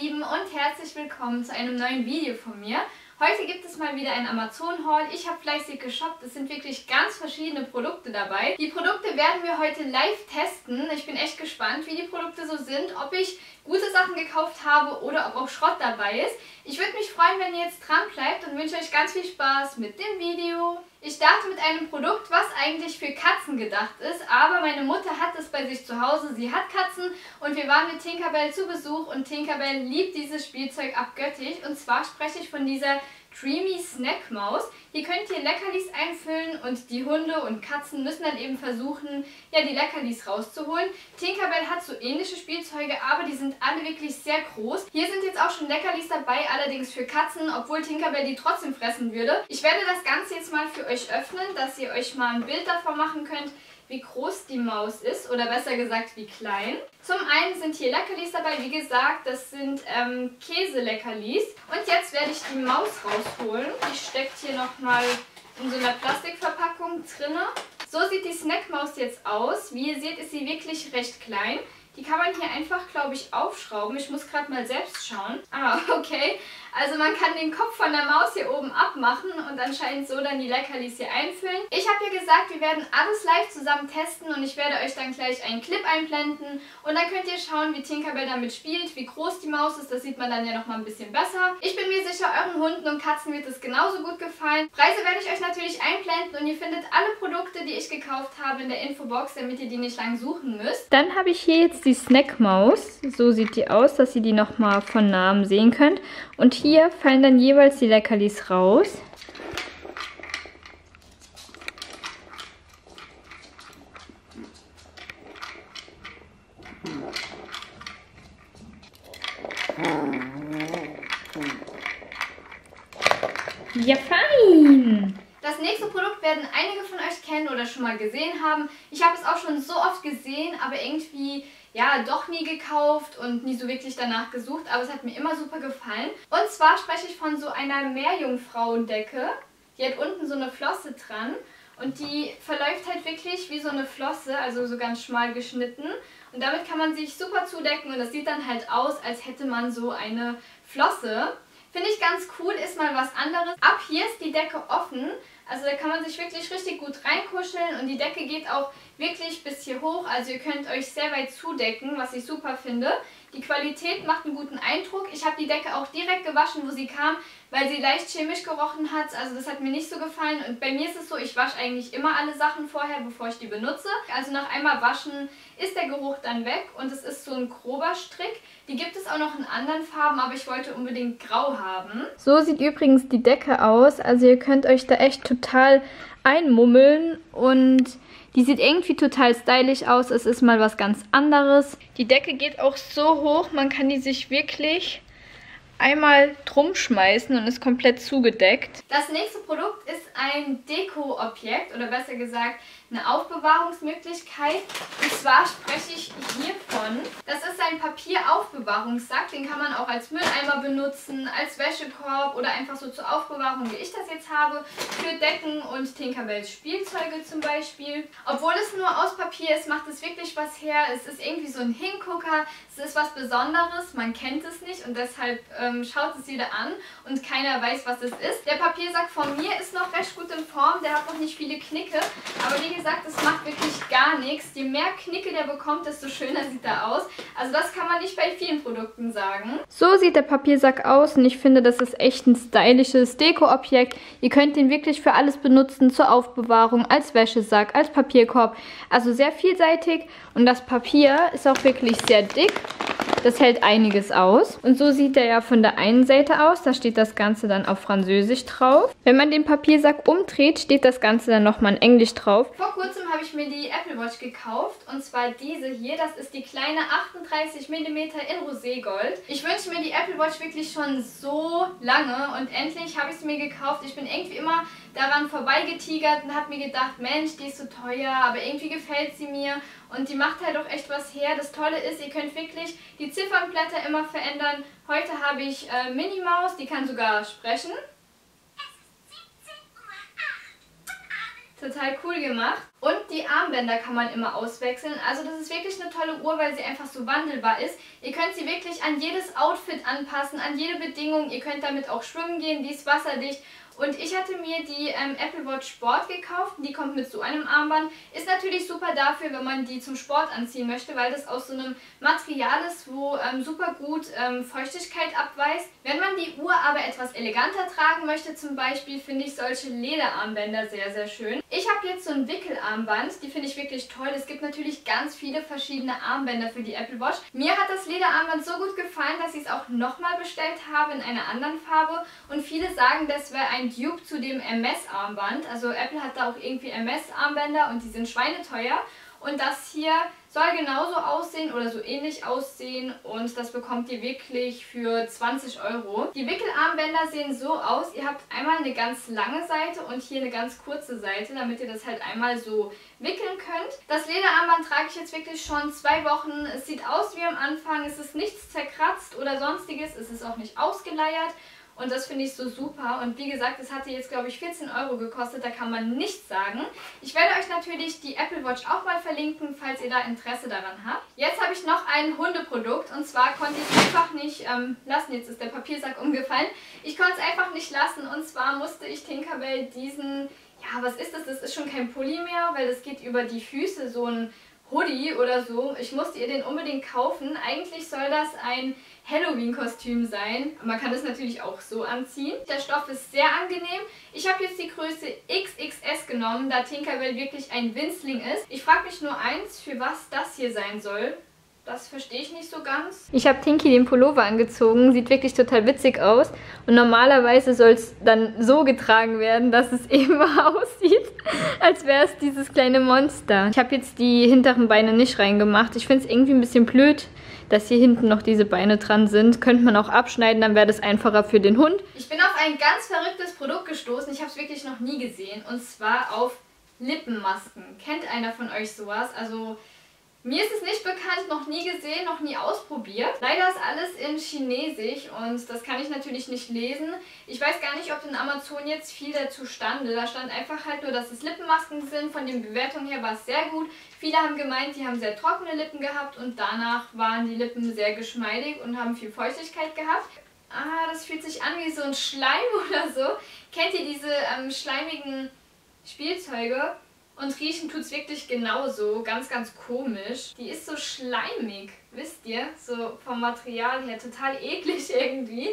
Lieben und herzlich willkommen zu einem neuen Video von mir. Heute gibt es mal wieder ein Amazon-Haul. Ich habe fleißig geshoppt. Es sind wirklich ganz verschiedene Produkte dabei. Die Produkte werden wir heute live testen. Ich bin echt gespannt, wie die Produkte so sind, ob ich gute Sachen gekauft habe oder ob auch Schrott dabei ist. Ich würde mich freuen, wenn ihr jetzt dran bleibt und wünsche euch ganz viel Spaß mit dem Video. Ich starte mit einem Produkt, was eigentlich für Katzen gedacht ist, aber meine Mutter hat es bei sich zu Hause. Sie hat Katzen und wir waren mit Tinkerbell zu Besuch und Tinkerbell liebt dieses Spielzeug abgöttisch. Und zwar spreche ich von dieser Dreamies Snackmaus. Hier könnt ihr Leckerlis einfüllen und die Hunde und Katzen müssen dann eben versuchen, ja, die Leckerlis rauszuholen. Tinkerbell hat so ähnliche Spielzeuge, aber die sind alle wirklich sehr groß. Hier sind jetzt auch schon Leckerlis dabei, allerdings für Katzen, obwohl Tinkerbell die trotzdem fressen würde. Ich werde das Ganze jetzt mal für euch öffnen, dass ihr euch mal ein Bild davon machen könnt, wie groß die Maus ist oder besser gesagt, wie klein. Zum einen sind hier Leckerlis dabei, wie gesagt, das sind Käseleckerlis. Und jetzt werde ich die Maus rausholen. Die steckt hier nochmal in so einer Plastikverpackung drin. So sieht die Snackmaus jetzt aus. Wie ihr seht, ist sie wirklich recht klein. Die kann man hier einfach, glaube ich, aufschrauben. Ich muss gerade mal selbst schauen. Ah, okay. Also man kann den Kopf von der Maus hier oben abmachen und anscheinend so dann die Leckerlis hier einfüllen. Ich habe ja gesagt, wir werden alles live zusammen testen und ich werde euch dann gleich einen Clip einblenden. Und dann könnt ihr schauen, wie Tinkerbell damit spielt, wie groß die Maus ist. Das sieht man dann ja nochmal ein bisschen besser. Ich bin mir sicher, euren Hunden und Katzen wird es genauso gut gefallen. Preise werde ich euch natürlich einblenden und ihr findet alle Produkte, die ich gekauft habe, in der Infobox, damit ihr die nicht lang suchen müsst. Dann habe ich hier jetzt die Snackmaus. So sieht die aus, dass ihr die nochmal von Namen sehen könnt. Und hier fallen dann jeweils die Leckerlis raus. Ja, fein! Das nächste Produkt werden einige von euch kennen oder schon mal gesehen haben. Ich habe es auch schon so oft gesehen, aber irgendwie ja doch nie gekauft und nie so wirklich danach gesucht, aber es hat mir immer super gefallen. Und zwar spreche ich von so einer Meerjungfrauendecke. Die hat unten so eine Flosse dran und die verläuft halt wirklich wie so eine Flosse, also so ganz schmal geschnitten. Und damit kann man sich super zudecken und das sieht dann halt aus, als hätte man so eine Flosse. Finde ich ganz cool, ist mal was anderes. Ab hier ist die Decke offen, also da kann man sich wirklich richtig gut reinkuscheln und die Decke geht auch wirklich bis hier hoch, also ihr könnt euch sehr weit zudecken, was ich super finde. Die Qualität macht einen guten Eindruck. Ich habe die Decke auch direkt gewaschen, wo sie kam, weil sie leicht chemisch gerochen hat, also das hat mir nicht so gefallen. Und bei mir ist es so, ich wasche eigentlich immer alle Sachen vorher, bevor ich die benutze. Also nach einmal waschen ist der Geruch dann weg und es ist so ein grober Strick. Die gibt es auch noch in anderen Farben, aber ich wollte unbedingt grau haben. So sieht übrigens die Decke aus, also ihr könnt euch da echt total einmummeln und die sieht irgendwie total stylisch aus. Es ist mal was ganz anderes. Die Decke geht auch so hoch, man kann die sich wirklich einmal drum schmeißen und ist komplett zugedeckt. Das nächste Produkt ist ein Dekoobjekt oder besser gesagt eine Aufbewahrungsmöglichkeit. Und zwar spreche ich hiervon. Das ist ein Papieraufbewahrungssack. Den kann man auch als Mülleimer benutzen, als Wäschekorb oder einfach so zur Aufbewahrung, wie ich das jetzt habe, für Decken und Tinkerbells Spielzeuge zum Beispiel. Obwohl es nur aus Papier ist, macht es wirklich was her. Es ist irgendwie so ein Hingucker. Es ist was Besonderes. Man kennt es nicht und deshalb schaut es jeder an und keiner weiß, was es ist. Der Papiersack von mir ist noch recht gut in Form. Der hat noch nicht viele Knicke, aber wie gesagt, es macht wirklich gar nichts. Je mehr Knicke der bekommt, desto schöner sieht er aus. Also das kann man nicht bei vielen Produkten sagen. So sieht der Papiersack aus und ich finde, das ist echt ein stylisches Dekoobjekt. Ihr könnt den wirklich für alles benutzen, zur Aufbewahrung, als Wäschesack, als Papierkorb. Also sehr vielseitig und das Papier ist auch wirklich sehr dick. Das hält einiges aus. Und so sieht er ja von der einen Seite aus. Da steht das Ganze dann auf Französisch drauf. Wenn man den Papiersack umdreht, steht das Ganze dann nochmal in Englisch drauf. Vor kurzem habe ich mir die Apple Watch gekauft. Und zwar diese hier. Das ist die kleine 38 mm in Roségold. Ich wünsche mir die Apple Watch wirklich schon so lange. Und endlich habe ich sie mir gekauft. Ich bin irgendwie immer daran vorbeigetigert und habe mir gedacht, Mensch, die ist so teuer, aber irgendwie gefällt sie mir und die macht halt auch echt was her. Das Tolle ist, ihr könnt wirklich die Ziffernblätter immer verändern. Heute habe ich Minimaus, die kann sogar sprechen. Es ist 17:08 Uhr und abends Total cool gemacht. Und die Armbänder kann man immer auswechseln. Also das ist wirklich eine tolle Uhr, weil sie einfach so wandelbar ist. Ihr könnt sie wirklich an jedes Outfit anpassen, an jede Bedingung. Ihr könnt damit auch schwimmen gehen, die ist wasserdicht. Und ich hatte mir die Apple Watch Sport gekauft. Die kommt mit so einem Armband. Ist natürlich super dafür, wenn man die zum Sport anziehen möchte, weil das aus so einem Material ist, wo super gut Feuchtigkeit abweist. Wenn man die Uhr aber etwas eleganter tragen möchte, zum Beispiel, finde ich solche Lederarmbänder sehr, sehr schön. Ich habe jetzt so ein Wickelarmband. Die finde ich wirklich toll. Es gibt natürlich ganz viele verschiedene Armbänder für die Apple Watch. Mir hat das Lederarmband so gut gefallen, dass ich es auch nochmal bestellt habe in einer anderen Farbe. Und viele sagen, das wäre ein Dupe zu dem MS-Armband. Also Apple hat da auch irgendwie MS-Armbänder und die sind schweineteuer. Und das hier soll genauso aussehen oder so ähnlich aussehen und das bekommt ihr wirklich für 20 Euro. Die Wickelarmbänder sehen so aus. Ihr habt einmal eine ganz lange Seite und hier eine ganz kurze Seite, damit ihr das halt einmal so wickeln könnt. Das Lederarmband trage ich jetzt wirklich schon 2 Wochen. Es sieht aus wie am Anfang. Es ist nichts zerkratzt oder sonstiges. Es ist auch nicht ausgeleiert. Und das finde ich so super. Und wie gesagt, es hatte jetzt, glaube ich, 14 Euro gekostet. Da kann man nichts sagen. Ich werde euch natürlich die Apple Watch auch mal verlinken, falls ihr da Interesse daran habt. Jetzt habe ich noch ein Hundeprodukt. Und zwar konnte ich es einfach nicht lassen. Jetzt ist der Papiersack umgefallen. Ich konnte es einfach nicht lassen. Und zwar musste ich Tinkerbell diesen... Ja, was ist das? Das ist schon kein Pulli mehr, weil das geht über die Füße. So ein Hoodie oder so. Ich musste ihr den unbedingt kaufen. Eigentlich soll das ein... Halloween-Kostüm sein. Man kann das natürlich auch so anziehen. Der Stoff ist sehr angenehm. Ich habe jetzt die Größe XXS genommen, da Tinkerbell wirklich ein Winzling ist. Ich frage mich nur eins, für was das hier sein soll. Das verstehe ich nicht so ganz. Ich habe Tinky den Pullover angezogen. Sieht wirklich total witzig aus. Und normalerweise soll es dann so getragen werden, dass es eben aussieht, als wäre es dieses kleine Monster. Ich habe jetzt die hinteren Beine nicht reingemacht. Ich finde es irgendwie ein bisschen blöd, dass hier hinten noch diese Beine dran sind. Könnte man auch abschneiden, dann wäre das einfacher für den Hund. Ich bin auf ein ganz verrücktes Produkt gestoßen. Ich habe es wirklich noch nie gesehen. Und zwar auf Lippenmasken. Kennt einer von euch sowas? Also... mir ist es nicht bekannt, noch nie gesehen, noch nie ausprobiert. Leider ist alles in Chinesisch und das kann ich natürlich nicht lesen. Ich weiß gar nicht, ob in Amazon jetzt viel dazu stand. Da stand einfach halt nur, dass es Lippenmasken sind. Von den Bewertungen her war es sehr gut. Viele haben gemeint, die haben sehr trockene Lippen gehabt und danach waren die Lippen sehr geschmeidig und haben viel Feuchtigkeit gehabt. Ah, das fühlt sich an wie so ein Schleim oder so. Kennt ihr diese schleimigen Spielzeuge? Und riechen tut es wirklich genauso. Ganz, ganz komisch. Die ist so schleimig, wisst ihr? So vom Material her total eklig irgendwie.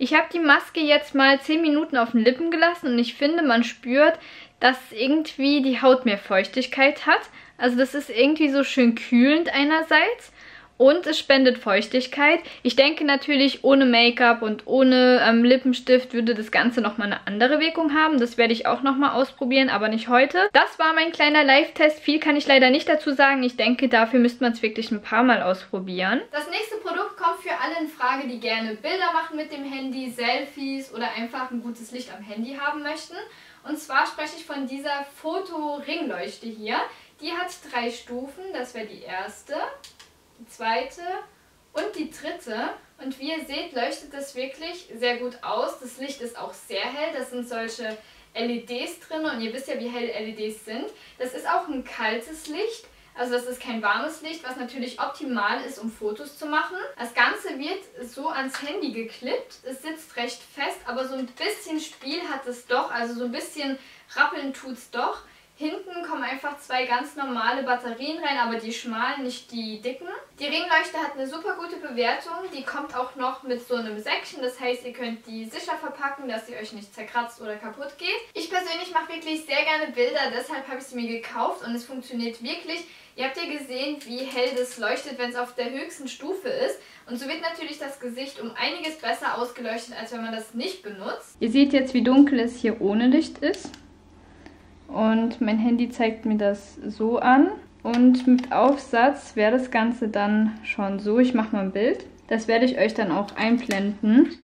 Ich habe die Maske jetzt mal 10 Minuten auf den Lippen gelassen und ich finde, man spürt, dass irgendwie die Haut mehr Feuchtigkeit hat. Also das ist irgendwie so schön kühlend einerseits. Und es spendet Feuchtigkeit. Ich denke natürlich, ohne Make-up und ohne Lippenstift würde das Ganze nochmal eine andere Wirkung haben. Das werde ich auch nochmal ausprobieren, aber nicht heute. Das war mein kleiner Live-Test. Viel kann ich leider nicht dazu sagen. Ich denke, dafür müsste man es wirklich ein paar Mal ausprobieren. Das nächste Produkt kommt für alle in Frage, die gerne Bilder machen mit dem Handy, Selfies oder einfach ein gutes Licht am Handy haben möchten. Und zwar spreche ich von dieser Fotoringleuchte hier. Die hat 3 Stufen. Das wäre die erste. Die zweite und die dritte. Und wie ihr seht, leuchtet das wirklich sehr gut aus. Das Licht ist auch sehr hell. Das sind solche LEDs drin und ihr wisst ja, wie hell LEDs sind. Das ist auch ein kaltes Licht. Also das ist kein warmes Licht, was natürlich optimal ist, um Fotos zu machen. Das Ganze wird so ans Handy geklippt. Es sitzt recht fest, aber so ein bisschen Spiel hat es doch. Also so ein bisschen rappeln tut es doch. Hinten kommen einfach 2 ganz normale Batterien rein, aber die schmalen, nicht die dicken. Die Ringleuchte hat eine super gute Bewertung. Die kommt auch noch mit so einem Säckchen. Das heißt, ihr könnt die sicher verpacken, dass sie euch nicht zerkratzt oder kaputt geht. Ich persönlich mache wirklich sehr gerne Bilder, deshalb habe ich sie mir gekauft und es funktioniert wirklich. Ihr habt ja gesehen, wie hell das leuchtet, wenn es auf der höchsten Stufe ist. Und so wird natürlich das Gesicht um einiges besser ausgeleuchtet, als wenn man das nicht benutzt. Ihr seht jetzt, wie dunkel es hier ohne Licht ist. Und mein Handy zeigt mir das so an. Und mit Aufsatz wäre das Ganze dann schon so. Ich mache mal ein Bild. Das werde ich euch dann auch einblenden.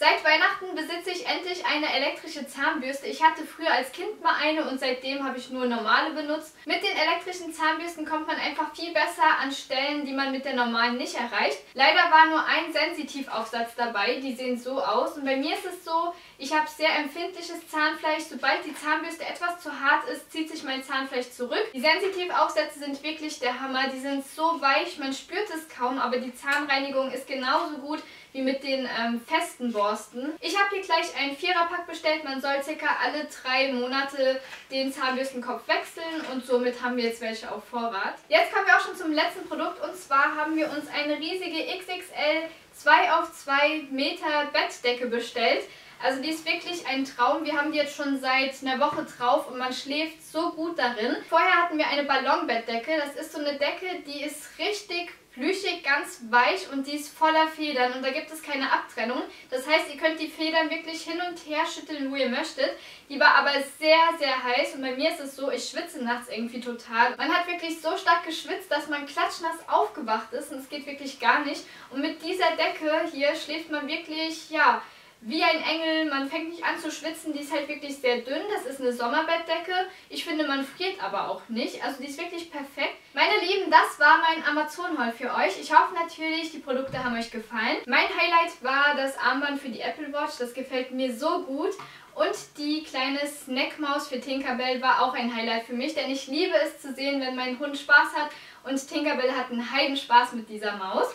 Seit Weihnachten besitze ich endlich eine elektrische Zahnbürste. Ich hatte früher als Kind mal eine und seitdem habe ich nur normale benutzt. Mit den elektrischen Zahnbürsten kommt man einfach viel besser an Stellen, die man mit der normalen nicht erreicht. Leider war nur ein Sensitivaufsatz dabei, die sehen so aus. Und bei mir ist es so, ich habe sehr empfindliches Zahnfleisch. Sobald die Zahnbürste etwas zu hart ist, zieht sich mein Zahnfleisch zurück. Die Sensitivaufsätze sind wirklich der Hammer. Die sind so weich, man spürt es kaum, aber die Zahnreinigung ist genauso gut wie mit den festen Borsten. Ich habe hier gleich einen 4er-Pack bestellt. Man soll ca. alle 3 Monate den Zahnbürstenkopf wechseln und somit haben wir jetzt welche auf Vorrat. Jetzt kommen wir auch schon zum letzten Produkt und zwar haben wir uns eine riesige XXL 2x2 Meter Bettdecke bestellt. Also die ist wirklich ein Traum. Wir haben die jetzt schon seit einer Woche drauf und man schläft so gut darin. Vorher hatten wir eine Ballonbettdecke. Das ist so eine Decke, die ist richtig flüchig, ganz weich und die ist voller Federn und da gibt es keine Abtrennung. Das heißt, ihr könnt die Federn wirklich hin und her schütteln, wo ihr möchtet. Die war aber sehr, sehr heiß und bei mir ist es so, ich schwitze nachts irgendwie total. Man hat wirklich so stark geschwitzt, dass man klatschnass aufgewacht ist und es geht wirklich gar nicht. Und mit dieser Decke hier schläft man wirklich, ja, wie ein Engel, man fängt nicht an zu schwitzen, die ist halt wirklich sehr dünn, das ist eine Sommerbettdecke. Ich finde, man friert aber auch nicht, also die ist wirklich perfekt. Meine Lieben, das war mein Amazon-Haul für euch. Ich hoffe natürlich, die Produkte haben euch gefallen. Mein Highlight war das Armband für die Apple Watch, das gefällt mir so gut. Und die kleine Snackmaus für Tinkerbell war auch ein Highlight für mich, denn ich liebe es zu sehen, wenn mein Hund Spaß hat. Und Tinkerbell hat einen Heidenspaß mit dieser Maus.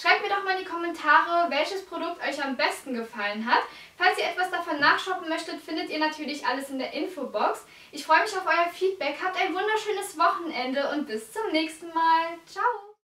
Schreibt mir doch mal in die Kommentare, welches Produkt euch am besten gefallen hat. Falls ihr etwas davon nachshoppen möchtet, findet ihr natürlich alles in der Infobox. Ich freue mich auf euer Feedback, habt ein wunderschönes Wochenende und bis zum nächsten Mal. Ciao!